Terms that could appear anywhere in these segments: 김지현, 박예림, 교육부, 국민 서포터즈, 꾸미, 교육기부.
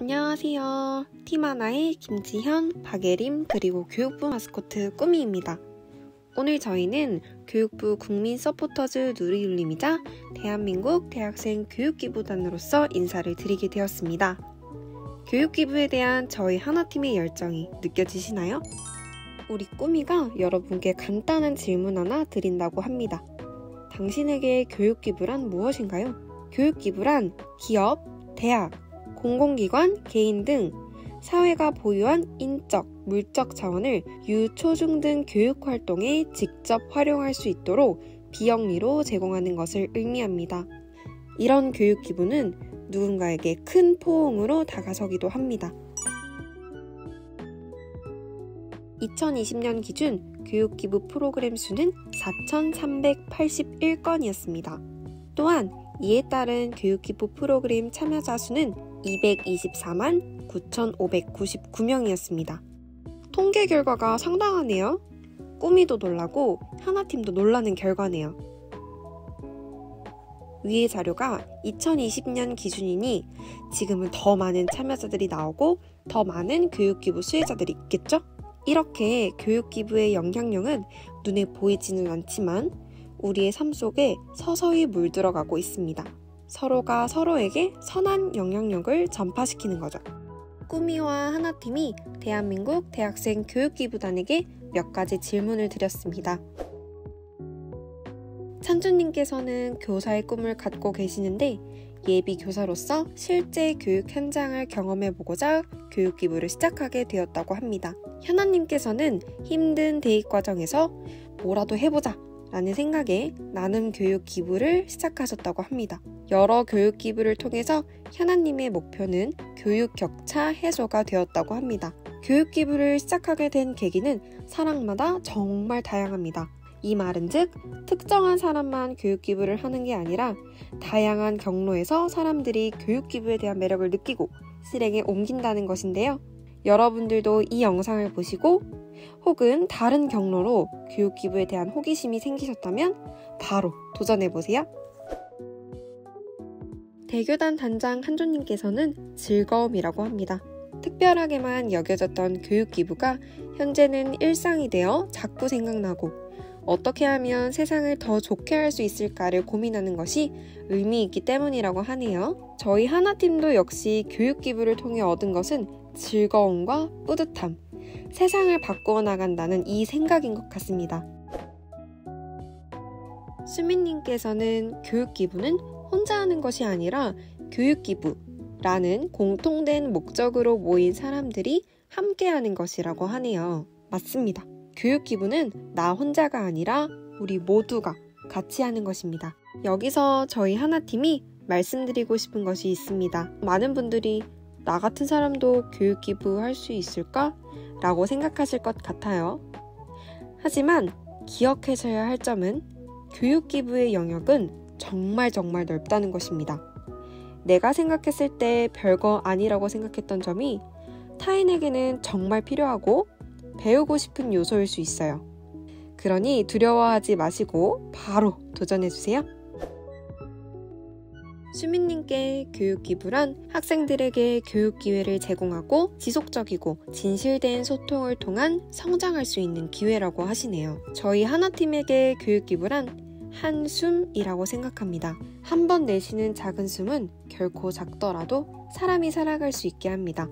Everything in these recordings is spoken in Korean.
안녕하세요. 팀하나의 김지현, 박예림, 그리고 교육부 마스코트 꾸미입니다. 오늘 저희는 교육부 국민 서포터즈 누리울림이자 대한민국 대학생 교육기부단으로서 인사를 드리게 되었습니다. 교육기부에 대한 저희 하나팀의 열정이 느껴지시나요? 우리 꾸미가 여러분께 간단한 질문 하나 드린다고 합니다. 당신에게 교육기부란 무엇인가요? 교육기부란 기업, 대학, 공공기관, 개인 등 사회가 보유한 인적, 물적 자원을 유, 초, 중 등 교육활동에 직접 활용할 수 있도록 비영리로 제공하는 것을 의미합니다. 이런 교육기부는 누군가에게 큰 포옹으로 다가서기도 합니다. 2020년 기준 교육기부 프로그램 수는 4,381건이었습니다. 또한 이에 따른 교육기부 프로그램 참여자 수는 224만 9,599명이었습니다. 통계 결과가 상당하네요. 꾸미도 놀라고 하나팀도 놀라는 결과네요. 위의 자료가 2020년 기준이니 지금은 더 많은 참여자들이 나오고 더 많은 교육기부 수혜자들이 있겠죠? 이렇게 교육기부의 영향력은 눈에 보이지는 않지만 우리의 삶 속에 서서히 물들어가고 있습니다. 서로가 서로에게 선한 영향력을 전파시키는 거죠. 꾸미와 하나팀이 대한민국 대학생 교육기부단에게 몇 가지 질문을 드렸습니다. 찬주님께서는 교사의 꿈을 갖고 계시는데 예비 교사로서 실제 교육 현장을 경험해보고자 교육기부를 시작하게 되었다고 합니다. 현아님께서는 힘든 대입 과정에서 뭐라도 해보자 라는 생각에 나눔 교육 기부를 시작하셨다고 합니다. 여러 교육 기부를 통해서 현아님의 목표는 교육 격차 해소가 되었다고 합니다. 교육 기부를 시작하게 된 계기는 사람마다 정말 다양합니다. 이 말은즉 특정한 사람만 교육 기부를 하는 게 아니라 다양한 경로에서 사람들이 교육 기부에 대한 매력을 느끼고 실행에 옮긴다는 것인데요. 여러분들도 이 영상을 보시고 혹은 다른 경로로 교육기부에 대한 호기심이 생기셨다면 바로 도전해보세요. 대교단 단장 한조님께서는 즐거움이라고 합니다. 특별하게만 여겨졌던 교육기부가 현재는 일상이 되어 자꾸 생각나고 어떻게 하면 세상을 더 좋게 할 수 있을까를 고민하는 것이 의미 있기 때문이라고 하네요. 저희 하나팀도 역시 교육기부를 통해 얻은 것은 즐거움과 뿌듯함, 세상을 바꾸어 나간다는 이 생각인 것 같습니다. 수민님께서는 교육기부는 혼자 하는 것이 아니라 교육기부라는 공통된 목적으로 모인 사람들이 함께하는 것이라고 하네요. 맞습니다. 교육기부는 나 혼자가 아니라 우리 모두가 같이 하는 것입니다. 여기서 저희 하나팀이 말씀드리고 싶은 것이 있습니다. 많은 분들이 나 같은 사람도 교육기부 할 수 있을까? 라고 생각하실 것 같아요. 하지만 기억하셔야 할 점은 교육기부의 영역은 정말 넓다는 것입니다. 내가 생각했을 때 별거 아니라고 생각했던 점이 타인에게는 정말 필요하고 배우고 싶은 요소일 수 있어요. 그러니 두려워하지 마시고 바로 도전해주세요. 수민님께 교육기부란 학생들에게 교육기회를 제공하고 지속적이고 진실된 소통을 통한 성장할 수 있는 기회라고 하시네요. 저희 하나팀에게 교육기부란 한숨이라고 생각합니다. 한 번 내쉬는 작은 숨은 결코 작더라도 사람이 살아갈 수 있게 합니다.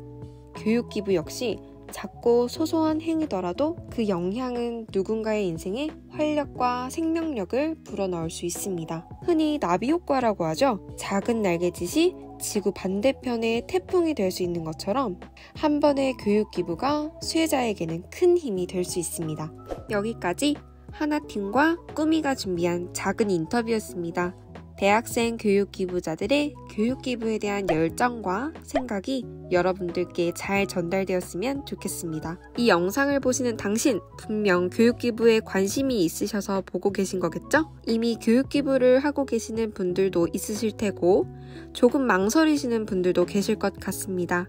교육기부 역시 작고 소소한 행위더라도 그 영향은 누군가의 인생에 활력과 생명력을 불어넣을 수 있습니다. 흔히 나비효과라고 하죠. 작은 날갯짓이 지구 반대편의 태풍이 될 수 있는 것처럼 한 번의 교육기부가 수혜자에게는 큰 힘이 될 수 있습니다. 여기까지 하나팀과 꾸미가 준비한 작은 인터뷰였습니다. 대학생 교육기부자들의 교육기부에 대한 열정과 생각이 여러분들께 잘 전달되었으면 좋겠습니다. 이 영상을 보시는 당신, 분명 교육기부에 관심이 있으셔서 보고 계신 거겠죠? 이미 교육기부를 하고 계시는 분들도 있으실 테고 조금 망설이시는 분들도 계실 것 같습니다.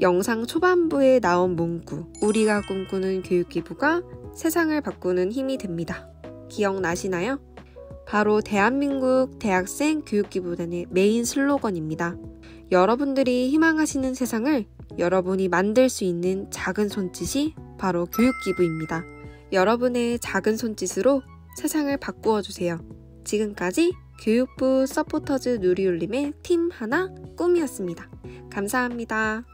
영상 초반부에 나온 문구, 우리가 꿈꾸는 교육기부가 세상을 바꾸는 힘이 됩니다. 기억나시나요? 바로 대한민국 대학생 교육기부단의 메인 슬로건입니다. 여러분들이 희망하시는 세상을 여러분이 만들 수 있는 작은 손짓이 바로 교육기부입니다. 여러분의 작은 손짓으로 세상을 바꾸어 주세요. 지금까지 교육부 서포터즈 누리울림의 팀 하나 꿈이었습니다. 감사합니다.